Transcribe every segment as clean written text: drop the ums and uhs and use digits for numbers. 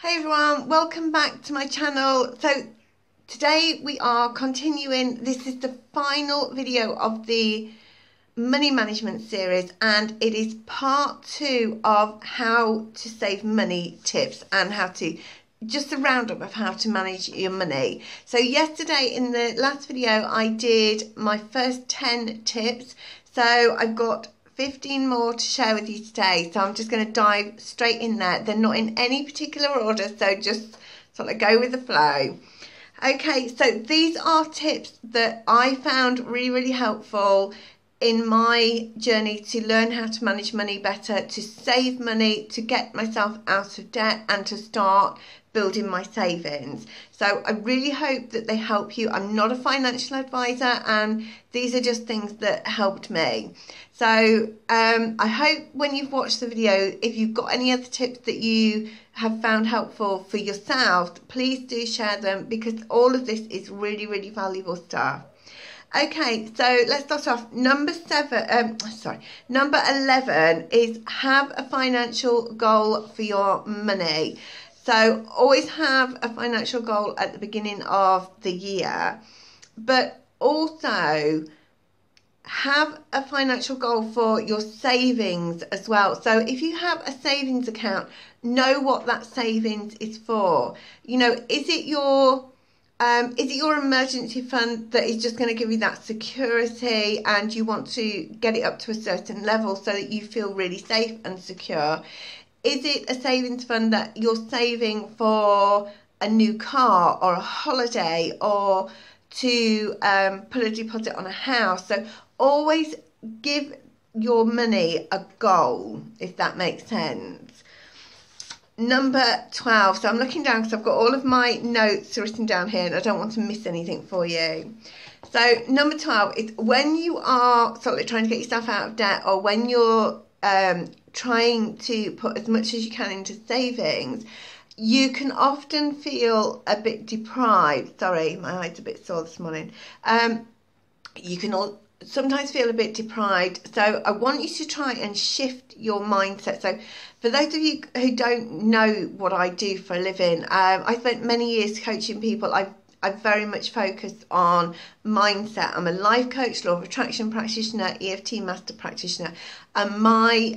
Hey everyone, welcome back to my channel. So today we are continuing. This is the final video of the money management series and it is part two of how to save money tips and how to just a roundup of how to manage your money. So yesterday in the last video I did my first 10 tips, so I've got 15 more to share with you today, so I'm just going to dive straight in there. They're not in any particular order, so just sort of go with the flow. Okay, so these are tips that I found really helpful in my journey to learn how to manage money better, to save money, to get myself out of debt and to start building my savings. So I really hope that they help you. I'm not a financial advisor and these are just things that helped me. So I hope when you've watched the video, if you've got any other tips that you have found helpful for yourself, please do share them because all of this is really valuable stuff. Okay, so let's start off. Number 11 is have a financial goal for your money. So always have a financial goal at the beginning of the year, but also have a financial goal for your savings as well. So if you have a savings account, know what that savings is for. You know, is it your emergency fund that is just going to give you that security and you want to get it up to a certain level so that you feel really safe and secure? Is it a savings fund that you're saving for a new car or a holiday or to put a deposit on a house? So always give your money a goal, if that makes sense. Number 12, so I'm looking down because I've got all of my notes written down here and I don't want to miss anything for you. So number 12 is when you are sort of trying to get yourself out of debt or when you're trying to put as much as you can into savings, you can often feel a bit deprived. Sorry, my eye's a bit sore this morning. You can sometimes feel a bit deprived. So I want you to try and shift your mindset. So for those of you who don't know what I do for a living, I spent many years coaching people. I very much focused on mindset. I'm a life coach, law of attraction practitioner, EFT master practitioner. And my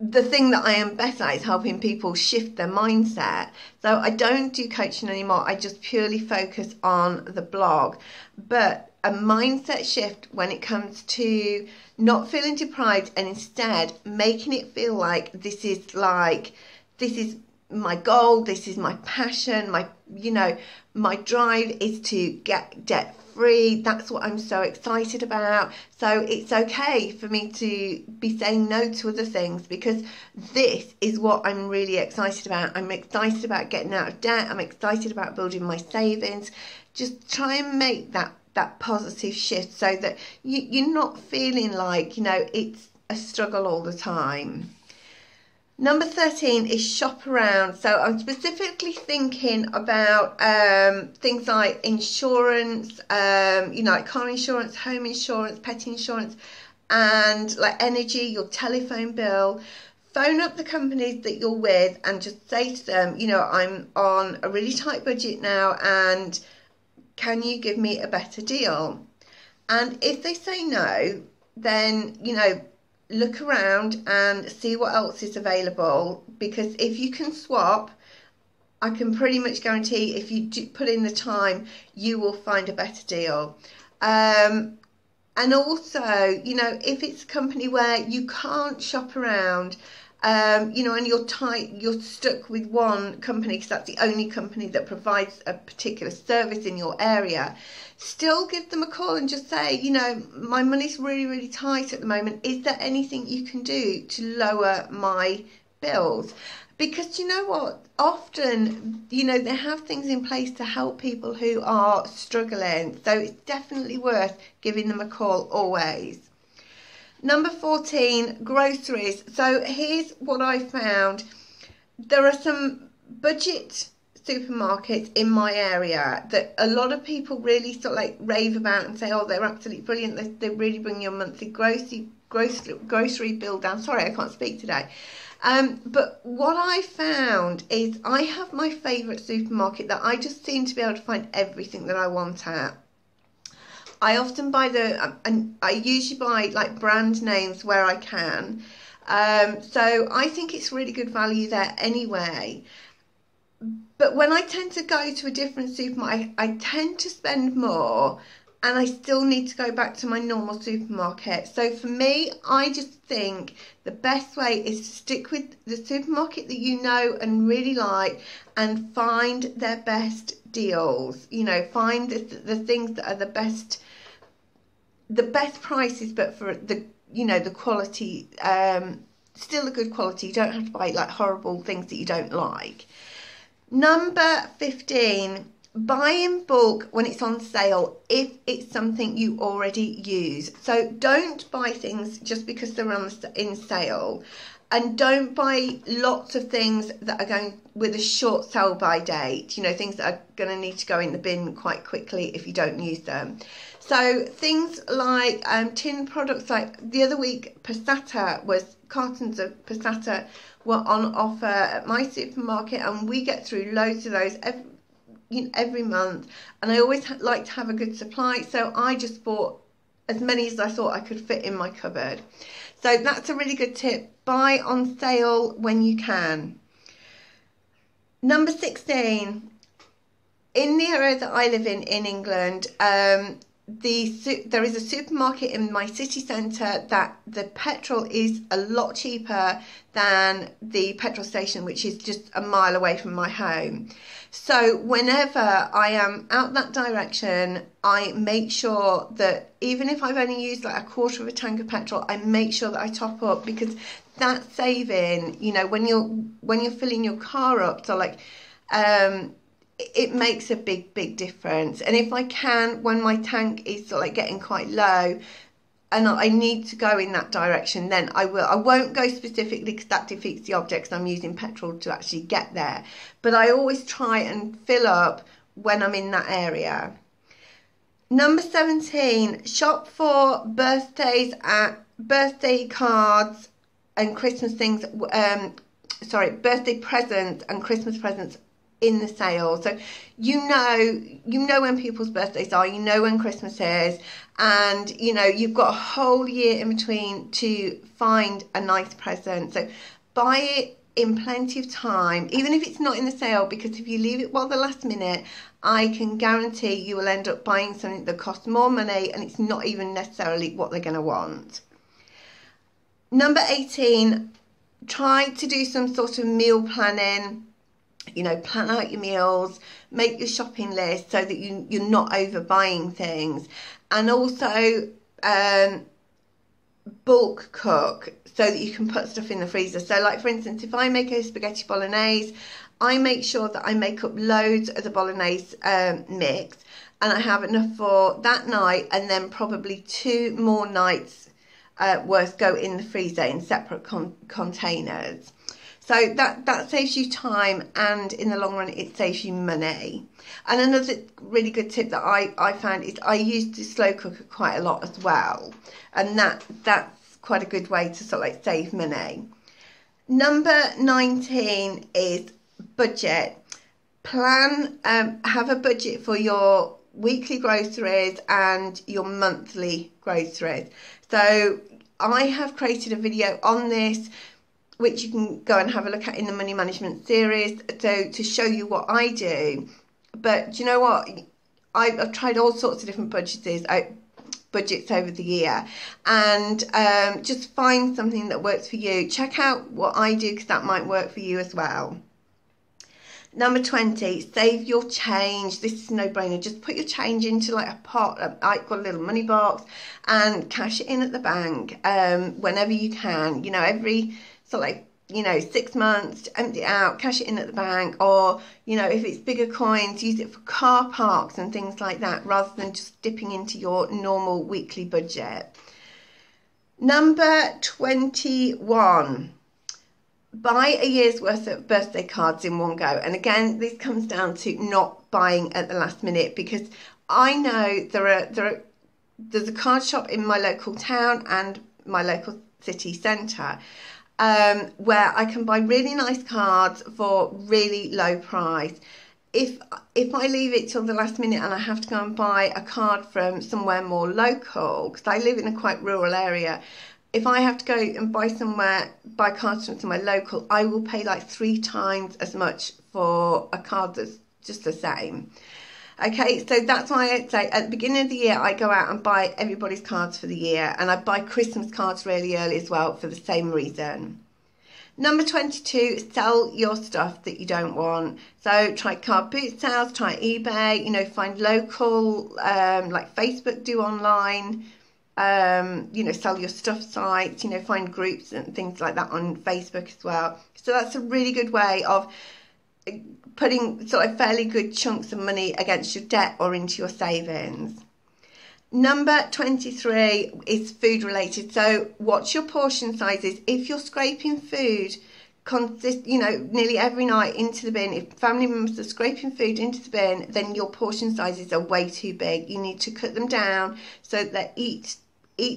the thing that I am best at is helping people shift their mindset. So I don't do coaching anymore. I just purely focus on the blog. But a mindset shift when it comes to not feeling deprived and instead making it feel like this is my goal, this is my passion, my drive is to get debt free. That's what I'm so excited about. So it's okay for me to be saying no to other things because this is what I'm really excited about. I'm excited about getting out of debt. I'm excited about building my savings. Just try and make that positive shift so that you're not feeling like, you know, it's a struggle all the time. Number 13 is shop around. So I'm specifically thinking about things like insurance, you know, like car insurance, home insurance, pet insurance, and like energy, your telephone bill. Phone up the companies that you're with and just say to them, you know, I'm on a really tight budget now and can you give me a better deal? And if they say no, then, you know, look around and see what else is available, because if you can swap, I can pretty much guarantee if you do put in the time you will find a better deal. And also, you know, if it's a company where you can't shop around, you know, and you're stuck with one company because that's the only company that provides a particular service in your area, still give them a call and just say, you know, my money's really tight at the moment. Is there anything you can do to lower my bills? Because you know what, often, you know, they have things in place to help people who are struggling, so it's definitely worth giving them a call always. Number 14, groceries. So here's what I found. There are some budget supermarkets in my area that a lot of people really sort of like rave about and say, oh, they're absolutely brilliant. They really bring your monthly grocery bill down. Sorry, I can't speak today. But what I found is I have my favourite supermarket that I just seem to be able to find everything that I want at. I often buy I usually buy like brand names where I can. So I think it's really good value there anyway. But when I tend to go to a different supermarket, I tend to spend more, and I still need to go back to my normal supermarket. So for me, I just think the best way is to stick with the supermarket that you know and really like, and find their best deals. You know, find the things that are the best prices, but for the, you know, the quality, still a good quality. You don't have to buy like horrible things that you don't like. Number 15, buy in bulk when it's on sale if it's something you already use. So don't buy things just because they're in sale, and don't buy lots of things that are going with a short sell by date, you know, things that are going to need to go in the bin quite quickly if you don't use them. So things like tin products, like the other week passata was, cartons of passata were on offer at my supermarket, and we get through loads of those every month, and I always like to have a good supply, so I just bought as many as I thought I could fit in my cupboard. So that's a really good tip, buy on sale when you can. Number 16, in the area that I live in England, there is a supermarket in my city centre that the petrol is a lot cheaper than the petrol station, which is just a mile away from my home. So whenever I am out that direction, I make sure that even if I've only used like a quarter of a tank of petrol, I make sure that I top up, because that saving, you know, when you're filling your car up, so like it makes a big difference. And if I can, when my tank is sort of like getting quite low and I need to go in that direction, then I will. I won't go specifically because that defeats the object, because I'm using petrol to actually get there, but I always try and fill up when I'm in that area. Number 17, shop for birthday cards and Christmas things, birthday presents and Christmas presents in the sale. So you know when people's birthdays are, you know when Christmas is, and you know you've got a whole year in between to find a nice present. So buy it in plenty of time, even if it's not in the sale, because if you leave it the last minute, I can guarantee you will end up buying something that costs more money and it's not even necessarily what they're going to want. Number 18, try to do some sort of meal planning. You know, plan out your meals, make your shopping list so that you're not overbuying things, and also bulk cook so that you can put stuff in the freezer. So like, for instance, if I make a spaghetti bolognese, I make sure that I make up loads of the bolognese mix, and I have enough for that night, and then probably 2 more nights worth go in the freezer in separate containers. So that saves you time, and in the long run it saves you money. And another really good tip that I found is I used to slow cooker quite a lot as well, and that's quite a good way to sort of like save money. Number 19 is budget. Plan, have a budget for your weekly groceries and your monthly groceries. So I have created a video on this, which you can go and have a look at in the money management series, so to show you what I do. But do you know what, I've tried all sorts of different budgets over the year, and just find something that works for you. Check out what I do, because that might work for you as well. Number 20, save your change. This is a no-brainer. Just put your change into like a pot. I've got a little money box, and cash it in at the bank whenever you can. You know, so like, you know, 6 months, empty it out, cash it in at the bank, or, you know, if it's bigger coins, use it for car parks and things like that, rather than just dipping into your normal weekly budget. Number 21, buy a year's worth of birthday cards in one go. And again, this comes down to not buying at the last minute, because I know there's a card shop in my local town and my local city centre, where I can buy really nice cards for really low price. If I leave it till the last minute and I have to go and buy a card from somewhere more local, because I live in a quite rural area, if I have to go and buy cards from somewhere local, I will pay like 3 times as much for a card that's just the same. Okay, so that's why I'd say at the beginning of the year, I go out and buy everybody's cards for the year, and I buy Christmas cards really early as well for the same reason. Number 22, sell your stuff that you don't want. So try card boot sales, try eBay, you know, find local, like Facebook do online, you know, sell your stuff sites, you know, find groups and things like that on Facebook as well. So that's a really good way of putting sort of fairly good chunks of money against your debt or into your savings. Number 23 is food related. So watch your portion sizes. If you're scraping food, you know, nearly every night into the bin, if family members are scraping food into the bin, then your portion sizes are way too big. You need to cut them down so that eat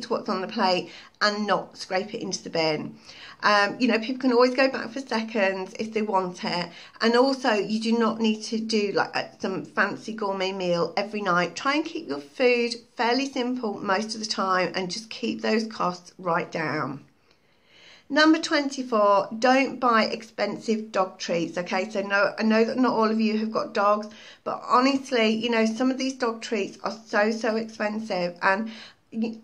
what's on the plate and not scrape it into the bin. You know, people can always go back for seconds if they want it. And also, you do not need to do like some fancy gourmet meal every night. Try and keep your food fairly simple most of the time and just keep those costs right down. Number 24, don't buy expensive dog treats, okay? So no, I know that not all of you have got dogs, but honestly, you know, some of these dog treats are so expensive, and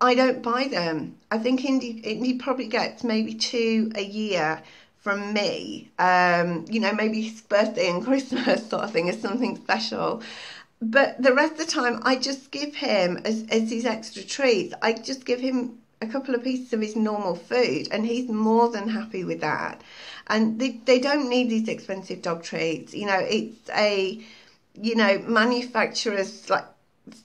I don't buy them. I think Indy probably gets maybe 2 a year from me. You know, maybe his birthday and Christmas sort of thing is something special. But the rest of the time, I just give him, as these extra treats, I just give him a couple of pieces of his normal food, and he's more than happy with that. And they don't need these expensive dog treats. You know, it's a, you know, manufacturer's, like,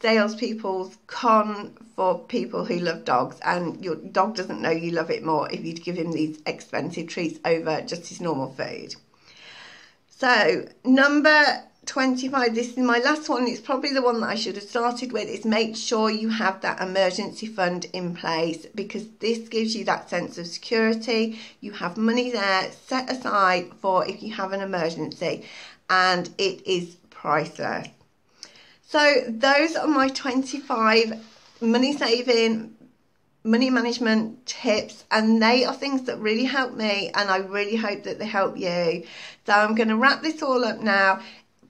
salespeople's con for people who love dogs, and your dog doesn't know you love it more if you'd give him these expensive treats over just his normal food. So number 25, this is my last one. It's probably the one that I should have started with, is make sure you have that emergency fund in place, because this gives you that sense of security. You have money there set aside for if you have an emergency, and it is priceless. So those are my 25 money saving, money management tips, and they are things that really help me, and I really hope that they help you. So I'm going to wrap this all up now.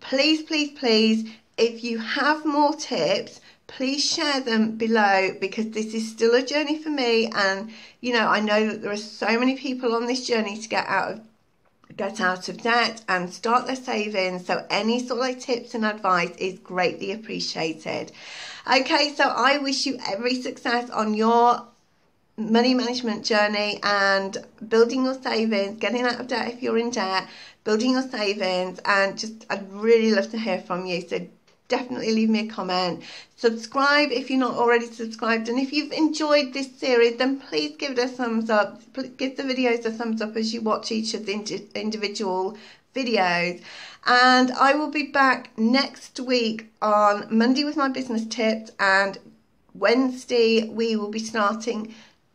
Please, please, please, if you have more tips, please share them below, because this is still a journey for me, and, you know, I know that there are so many people on this journey to get out of debt and start their savings, so any sort of tips and advice is greatly appreciated. Okay, so I wish you every success on your money management journey and building your savings, getting out of debt if you're in debt, building your savings, and just I'd really love to hear from you, so definitely leave me a comment. Subscribe if you're not already subscribed, and if you've enjoyed this series, then please give it a thumbs up. Give the videos a thumbs up as you watch each of the individual videos, and I will be back next week on Monday with my business tips, and Wednesday we will be starting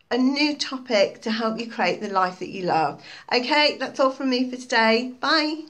a new topic to help you create the life that you love. Okay, that's all from me for today. Bye.